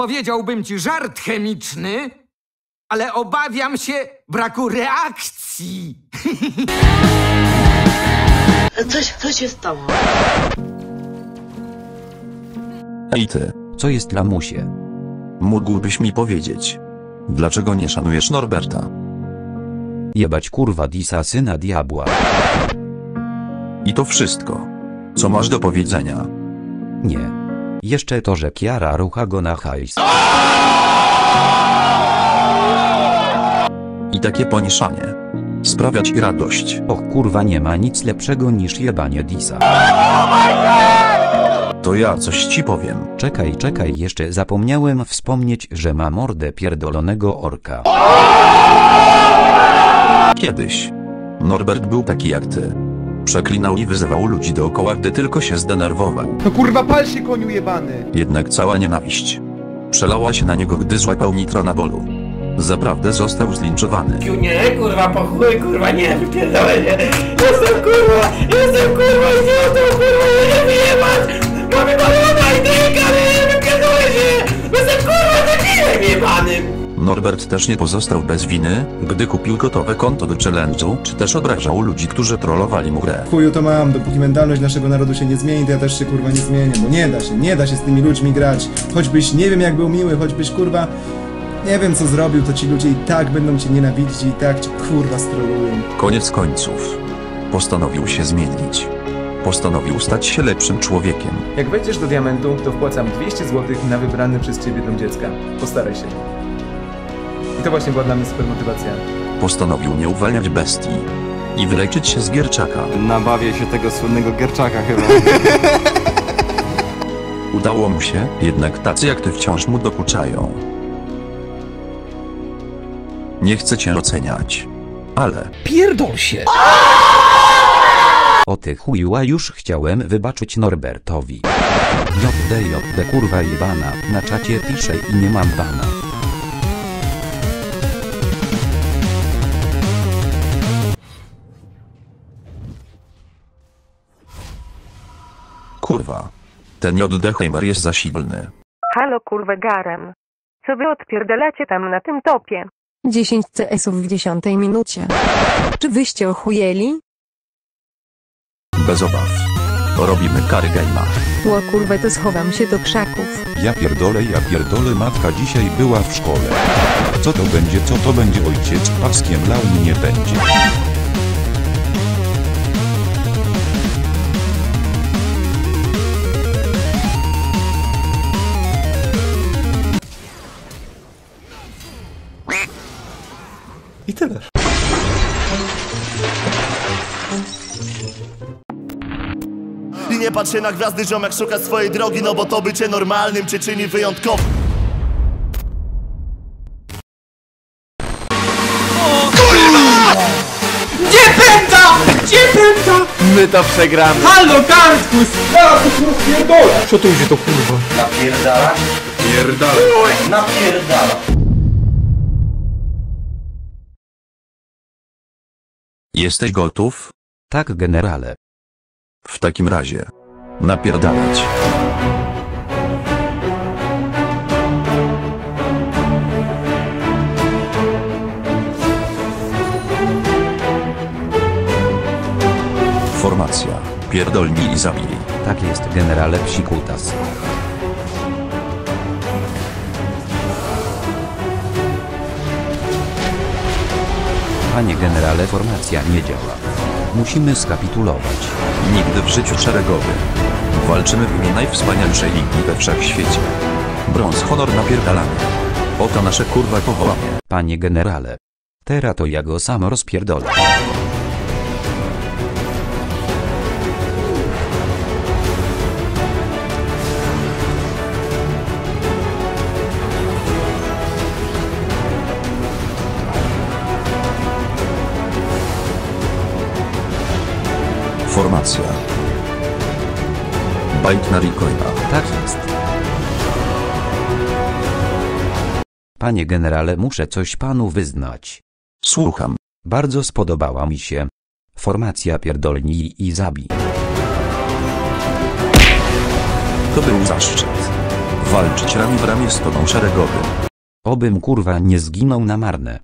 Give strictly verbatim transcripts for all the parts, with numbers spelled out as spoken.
opowiedziałbym ci żart chemiczny, ale obawiam się braku reakcji. Coś, co się stało? Ej ty, co jest lamusie? Mógłbyś mi powiedzieć, dlaczego nie szanujesz Norberta? Jebać kurwa Disa, syna diabła. I to wszystko, co masz do powiedzenia? Nie. Jeszcze to, że Kiara rucha go na hajs. I takie poniszanie sprawia ci radość. Och kurwa, nie ma nic lepszego niż jebanie Disa. To ja coś ci powiem. Czekaj, czekaj, jeszcze zapomniałem wspomnieć, że ma mordę pierdolonego orka. Kiedyś Norbert był taki jak ty. Przeklinał i wyzywał ludzi dookoła, gdy tylko się zdenerwował. No kurwa, pal się, koniu jebany! Jednak cała nienawiść przelała się na niego, gdy złapał nitro na bolu. Zaprawdę został zlinczowany. Nie, kurwa, po chuj, kurwa, nie, wypierdolę, nie. Jestem kurwa, jestem kurwa, jestem kurwa, nie wyjebać! Mamy balona i drinka, nie, wypierdolę się! Jestem kurwa, takim jebanym! Norbert też nie pozostał bez winy, gdy kupił gotowe konto do challenge'u, czy też obrażał ludzi, którzy trollowali mu grę. Chuju to mam, dopóki mentalność naszego narodu się nie zmieni, to ja też się kurwa nie zmienię, bo nie da się, nie da się z tymi ludźmi grać. Choćbyś nie wiem jak był miły, choćbyś kurwa nie wiem co zrobił, to ci ludzie i tak będą cię nienawidzić, i tak cię kurwa strolują. Koniec końców postanowił się zmienić. Postanowił stać się lepszym człowiekiem. Jak wejdziesz do diamentu, to wpłacam dwieście złotych na wybrany przez ciebie dom dziecka. Postaraj się. I to właśnie była dla mnie super motywacja. Postanowił nie uwalniać bestii i wyleczyć się z Gierczaka. Nabawię się tego słynnego Gierczaka chyba. Udało mu się, jednak tacy jak ty wciąż mu dokuczają. Nie chcę cię oceniać, ale... Pierdol się! O ty chujła, już chciałem wybaczyć Norbertowi. J D J D kurwa jebana, na czacie piszę i nie mam bana. Kurwa. Ten J D Heimer jest za silny. Halo kurwa garem. Co wy odpierdalacie tam na tym topie? dziesięć CS-ów w dziesiątej minucie. Czy wyście ochujeli? Bez obaw. Robimy kary game'a. Ło kurwa, to schowam się do krzaków. Ja pierdolę, ja pierdolę, matka dzisiaj była w szkole. Co to będzie, co to będzie, ojciec paskiem lał nie będzie. I tyle. I nie patrzę na gwiazdy, ziomek szuka swojej drogi, no bo to bycie normalnym cię czyni wyjątkowym. Kurwa! Gdzie pęta? Gdzie pęta? My to przegramy. Halo, Kartkus! Zaraz to kurwa pierdolę! Co tu idzie to kurwa? Napierdala? Pierdala. Napierdala. Jesteś gotów? Tak, generale. W takim razie, napierdalać. Formacja. Pierdolni i zabili. Tak jest, generale Psikutas. Panie generale, formacja nie działa. Musimy skapitulować. Nigdy w życiu szeregowym. Walczymy w imię najwspanialszej ligi we wszechświecie. Brąz, honor, napierdalamy. Oto nasze kurwa powołanie. Panie generale. Teraz to ja go sam rozpierdolę. Formacja. Bajt na Rikoina. Tak jest. Panie generale, muszę coś panu wyznać. Słucham. Bardzo spodobała mi się formacja pierdolni i zabij. To był zaszczyt. walczyć ramię w ramię z tobą szeregowym. Obym kurwa nie zginął na marne.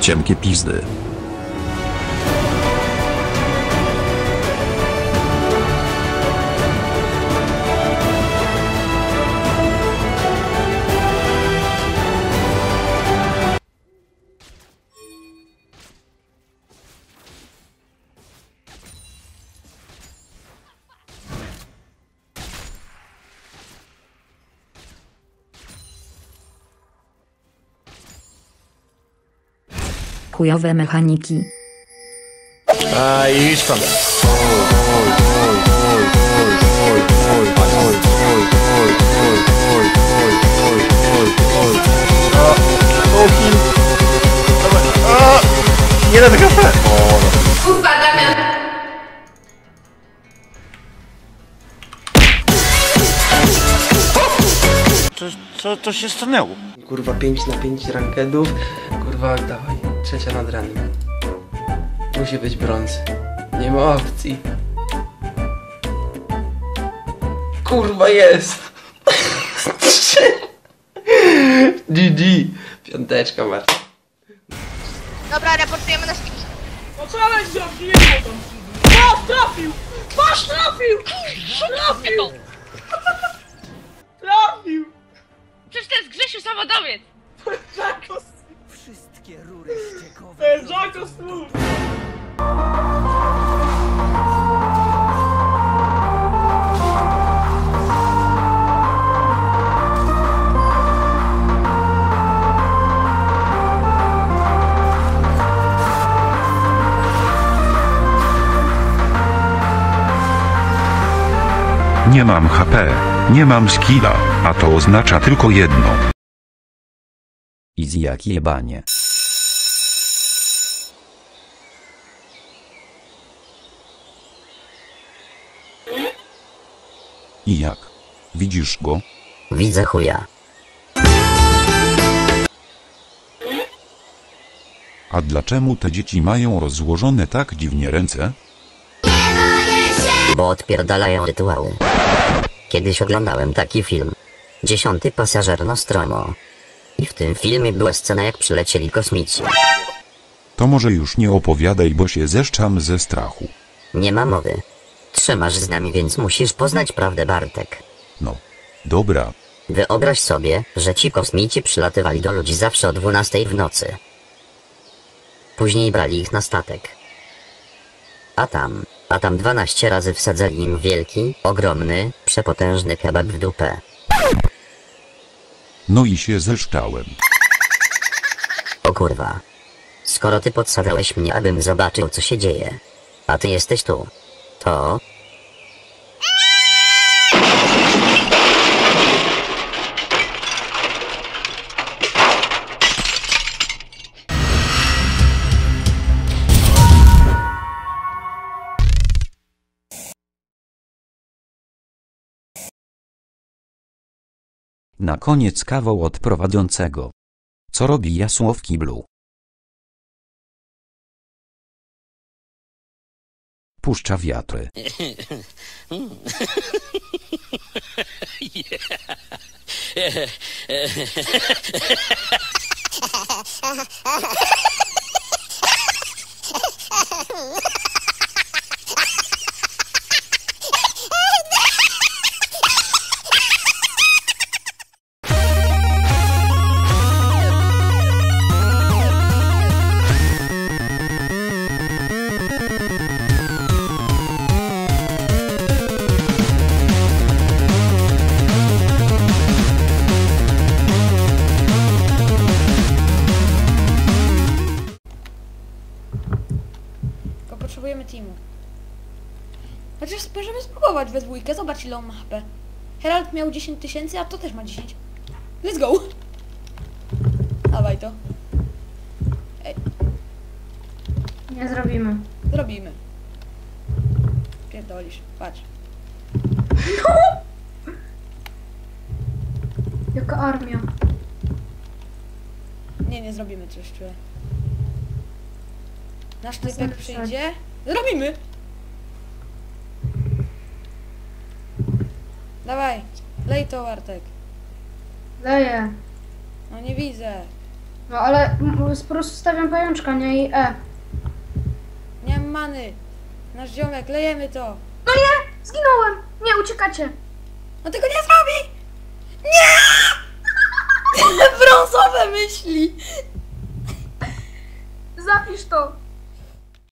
Ciemkie pizdy. Chujowe mechaniki. A idź tam. Jeden kafe. Kurwa, Damian. Co, co, co się stanęło? Kurwa, pięć na pięć rankedów. Kurwa, dawaj. Trzecia nad ranem. Musi być brąz. Nie ma opcji. Kurwa jest! G G! Piąteczka masz. Dobra, raportujemy na styki. Ocalaj się, nie mogę. Patrz, trafił! Patrz, trafił! Trafił! Trafił! Przecież to jest Grzesiu Samodowiec! Wszystkie rury ściekowe. Ej, Jackos, tu! Nie mam H P, nie mam skilla, a to oznacza tylko jedno. I z jak jebanie. I jak? Widzisz go? Widzę chuja. A dlaczego te dzieci mają rozłożone tak dziwnie ręce? Bo odpierdalają rytuały. Kiedyś oglądałem taki film. Dziesiąty pasażer Nostromo. I w tym filmie była scena, jak przylecieli kosmici. To może już nie opowiadaj, bo się zeszczam ze strachu. Nie ma mowy. Trzymasz z nami, więc musisz poznać prawdę, Bartek. No, dobra. Wyobraź sobie, że ci kosmici przylatywali do ludzi zawsze o dwunastej w nocy. Później brali ich na statek. A tam, a tam dwanaście razy wsadzali im wielki, ogromny, przepotężny kebab w dupę. No i się zeszczałem. O kurwa. Skoro ty podsadzałeś mnie, abym zobaczył, co się dzieje, a ty jesteś tu, to... Na koniec kawał od prowadzącego. Co robi Jasło w kiblu? Puszcza wiatry. Chociaż możemy spróbować we dwójkę, zobacz ile on ma H P. Herald miał dziesięć tysięcy, a to też ma dziesięć. Let's go! Dawaj to. Ej. Nie zrobimy. Zrobimy. Pierdolisz, patrz. Jaka armia. Nie, nie zrobimy coś czuję. Nasz typek przyjdzie. Zrobimy! Dawaj, lej to, Artek. Leję. No nie widzę. No ale po prostu stawiam pajączka, nie i E. Nie mam many. Nasz ziomek, lejemy to. No nie, zginąłem. Nie, uciekacie. No tego nie zrobi! Nie! Brązowe myśli! Zapisz to.